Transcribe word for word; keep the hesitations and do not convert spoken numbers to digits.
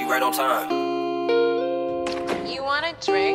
You right on time. You want a drink?